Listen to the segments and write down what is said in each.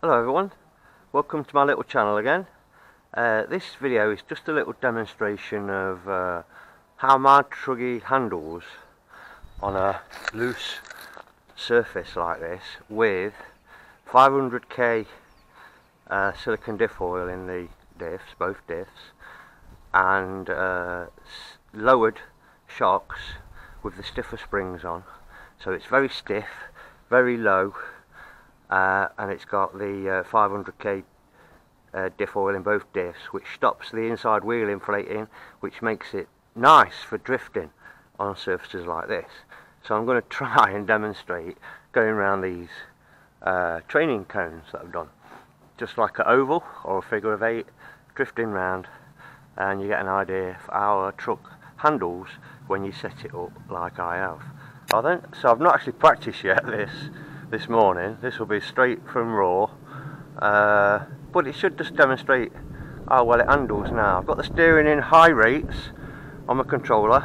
Hello everyone, welcome to my little channel again. This video is just a little demonstration of how my Truggy handles on a loose surface like this with 500k silicone diff oil in the diffs, both diffs, and lowered shocks with the stiffer springs on. So it's very stiff, very low. And it's got the 500k diff oil in both diffs, which stops the inside wheel inflating, which makes it nice for drifting on surfaces like this. So I'm going to try and demonstrate going around these training cones that I've done, just like an oval or a figure of eight, drifting round, and you get an idea of how a truck handles when you set it up like I have. Well then, so I've not actually practiced yet this morning. This will be straight from raw, but it should just demonstrate how well it handles. Now I've got the steering in high rates on my controller,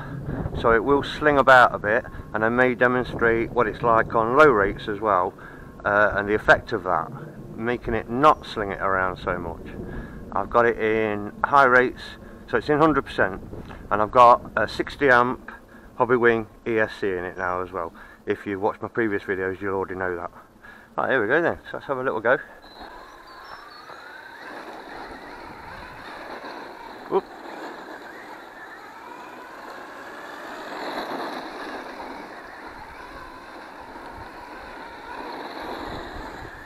so it will sling about a bit, and I may demonstrate what it's like on low rates as well, and the effect of that, making it not sling it around so much. I've got it in high rates, so it's in 100%, and I've got a 60 amp Hobbywing ESC in it now as well. If you've watched my previous videos, you'll already know that. Right, here we go then, so let's have a little go. Whoop.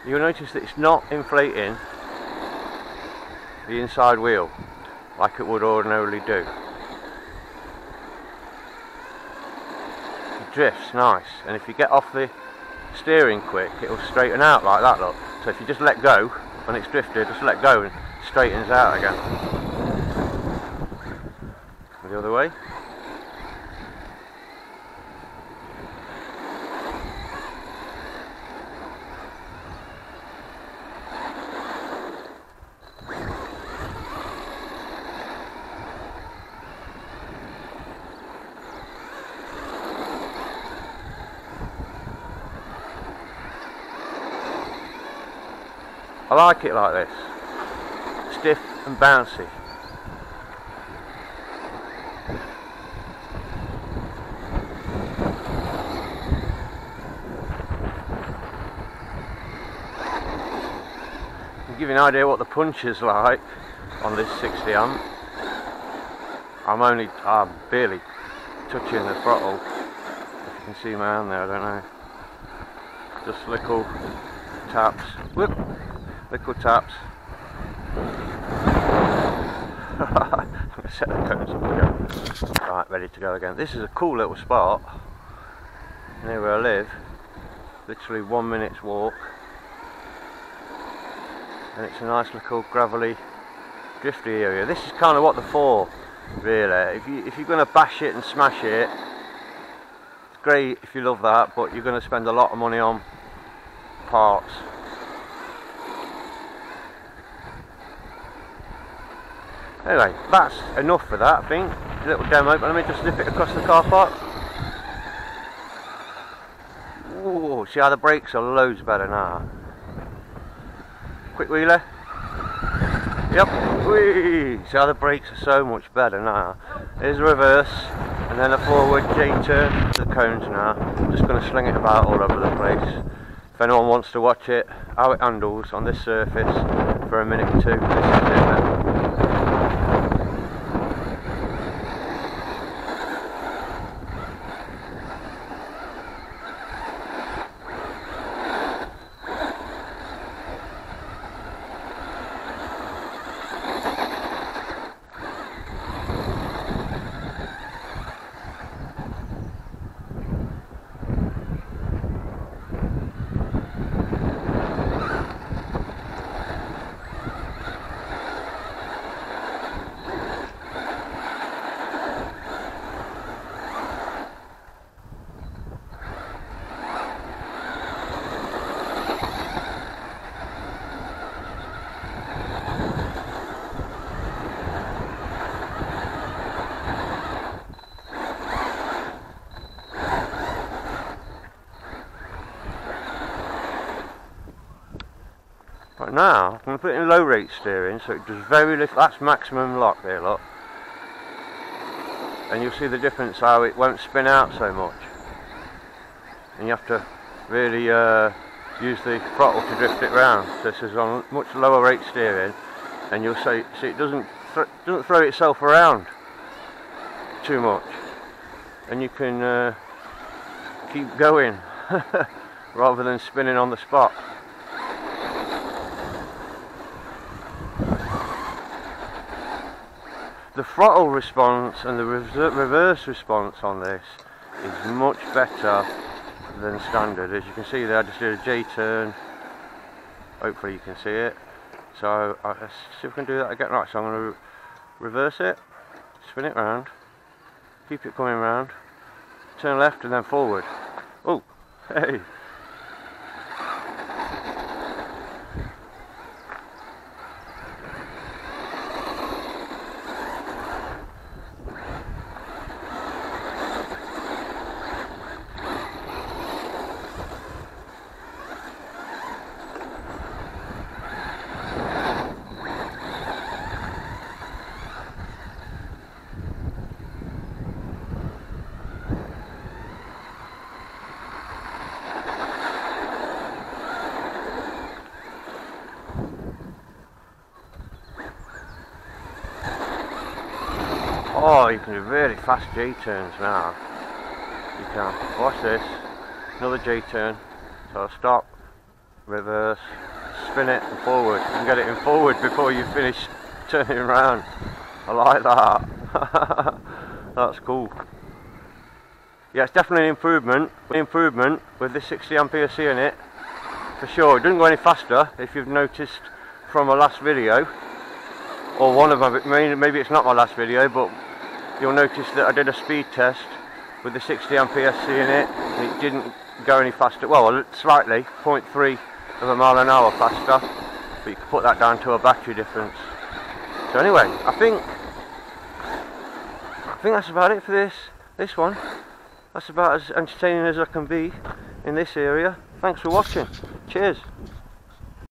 You'll notice that it's not inflating the inside wheel like it would ordinarily do. Drifts nice, and if you get off the steering quick, it'll straighten out like that, look. So if you just let go when it's drifted, just let go and straightens out again. And the other way. I like it like this, stiff and bouncy. I'll give you an idea what the punch is like on this 60 amp. I'm barely touching the throttle. If you can see my hand there, I don't know. Just little taps. Whoop. Liquid taps. I'm going to set the cones up again. Right, ready to go again. This is a cool little spot near where I live. Literally 1 minute's walk. And it's a nice little gravelly, drifty area. This is kind of what they're for, really. If you're going to bash it and smash it, it's great if you love that, but you're going to spend a lot of money on parts. Anyway, that's enough for that, I think. A little demo, but let me just nip it across the car park. Ooh, see how the brakes are loads better now. Quick wheeler. Yep. Whee! See how the brakes are so much better now. Here's a reverse, and then a forward J-turn to the cones now. I'm just going to sling it about all over the place. If anyone wants to watch it, how it handles on this surface for a minute or two, this is it then. But now, I'm going to put it in low rate steering, so it does very little. That's maximum lock there, look. And you'll see the difference, how it won't spin out so much. And you have to really use the throttle to drift it round. This is on much lower rate steering, and you'll see it doesn't throw itself around too much, and you can keep going rather than spinning on the spot. The throttle response and the reverse response on this is much better than standard. As you can see there, I just did a J-turn, hopefully you can see it. So let's see if we can do that again. Right, so I'm going to reverse it, spin it round, keep it coming round, turn left and then forward. Oh, hey! Oh, you can do really fast J-turns now. You can. Watch this. Another J-turn. So I'll stop, reverse, spin it and forward. You can get it in forward before you finish turning around. I like that. That's cool. Yeah, it's definitely an improvement. With this 60 ampere C in it. For sure. It doesn't go any faster, if you've noticed from my last video. Or one of my, maybe it's not my last video, but you'll notice that I did a speed test with the 60 ampere C in it, and it didn't go any faster. Well, slightly, 0.3 of a mile an hour faster, but you can put that down to a battery difference. So anyway, I think that's about it for this one. That's about as entertaining as I can be in this area. Thanks for watching. Cheers.